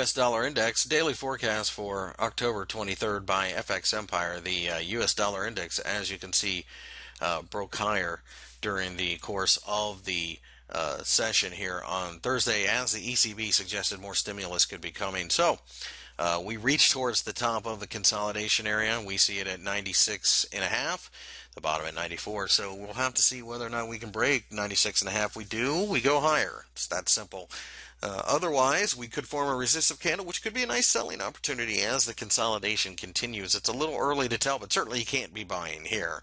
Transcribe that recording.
US Dollar Index daily forecast for October 23rd by FX Empire. The US Dollar Index, as you can see, broke higher during the course of the session here on Thursday, as the ECB suggested more stimulus could be coming. So we reach towards the top of the consolidation area. We see it at 96.5, the bottom at 94. So we'll have to see whether or not we can break 96.5. We do, we go higher. It's that simple. Otherwise, we could form a resistive candle, which could be a nice selling opportunity as the consolidation continues. It's a little early to tell, but certainly you can't be buying here.